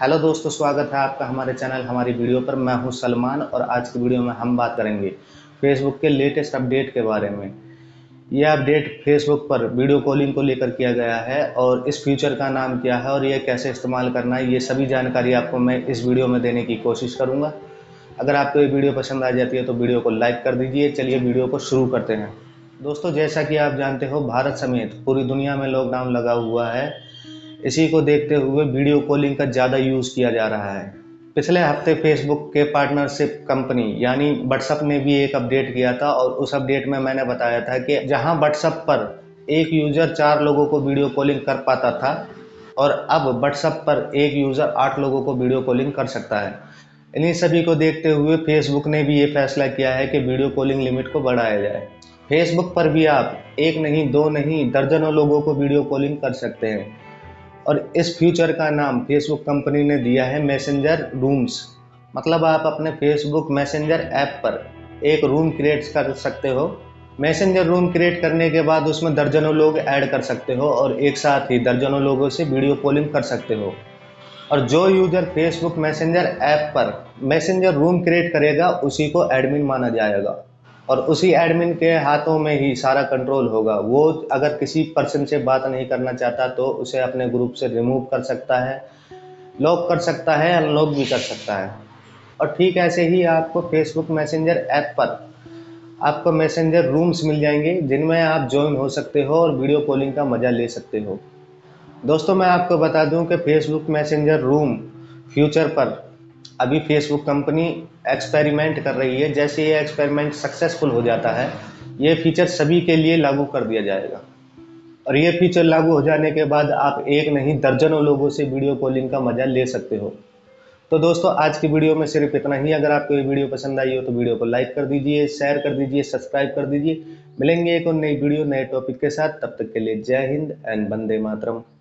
Hello दोस्तों, स्वागत है आपका हमारे चैनल हमारी वीडियो पर। मैं हूं सलमान और आज की वीडियो में हम बात करेंगे फेसबुक के लेटेस्ट अपडेट के बारे में। यह अपडेट फेसबुक पर वीडियो कॉलिंग को लेकर किया गया है और इस फीचर का नाम क्या है और यह कैसे इस्तेमाल करना है, ये सभी जानकारी आपको मैं इस वीडियो में देने की कोशिश करूँगा। अगर आपको ये वीडियो पसंद आ जाती है तो वीडियो को लाइक कर दीजिए। चलिए वीडियो को शुरू करते हैं। दोस्तों, जैसा कि आप जानते हो, भारत समेत पूरी दुनिया में लॉकडाउन लगा हुआ है। इसी को देखते हुए वीडियो कॉलिंग का ज़्यादा यूज़ किया जा रहा है। पिछले हफ्ते फेसबुक के पार्टनरशिप कंपनी यानी व्हाट्सएप ने भी एक अपडेट किया था और उस अपडेट में मैंने बताया था कि जहां व्हाट्सएप पर एक यूज़र 4 लोगों को वीडियो कॉलिंग कर पाता था और अब व्हाट्सएप पर एक यूज़र 8 लोगों को वीडियो कॉलिंग कर सकता है। इन्हीं सभी को देखते हुए फेसबुक ने भी ये फैसला किया है कि वीडियो कॉलिंग लिमिट को बढ़ाया जाए। फेसबुक पर भी आप एक नहीं, दो नहीं, दर्जनों लोगों को वीडियो कॉलिंग कर सकते हैं और इस फ्यूचर का नाम फेसबुक कंपनी ने दिया है मैसेंजर रूम्स। मतलब आप अपने फेसबुक मैसेंजर ऐप पर एक रूम क्रिएट कर सकते हो। मैसेंजर रूम क्रिएट करने के बाद उसमें दर्जनों लोग ऐड कर सकते हो और एक साथ ही दर्जनों लोगों से वीडियो कॉलिंग कर सकते हो। और जो यूज़र फेसबुक मैसेंजर ऐप पर मैसेंजर रूम क्रिएट करेगा उसी को एडमिन माना जाएगा और उसी एडमिन के हाथों में ही सारा कंट्रोल होगा। वो अगर किसी पर्सन से बात नहीं करना चाहता तो उसे अपने ग्रुप से रिमूव कर सकता है, लॉक कर सकता है, अनलॉक भी कर सकता है। और ठीक ऐसे ही आपको फेसबुक मैसेंजर ऐप पर आपको मैसेंजर रूम्स मिल जाएंगे जिनमें आप ज्वाइन हो सकते हो और वीडियो कॉलिंग का मज़ा ले सकते हो। दोस्तों, मैं आपको बता दूं कि फेसबुक मैसेंजर रूम फ्यूचर पर अभी फेसबुक कंपनी एक्सपेरिमेंट कर रही है। जैसे ये एक्सपेरिमेंट सक्सेसफुल हो जाता है, ये फीचर सभी के लिए लागू कर दिया जाएगा और ये फीचर लागू हो जाने के बाद आप एक नहीं, दर्जनों लोगों से वीडियो कॉलिंग का मज़ा ले सकते हो। तो दोस्तों, आज की वीडियो में सिर्फ इतना ही। अगर आपको ये वीडियो पसंद आई हो तो वीडियो को लाइक कर दीजिए, शेयर कर दीजिए, सब्सक्राइब कर दीजिए। मिलेंगे एक और नई वीडियो नए टॉपिक के साथ। तब तक के लिए जय हिंद एंड वंदे मातरम।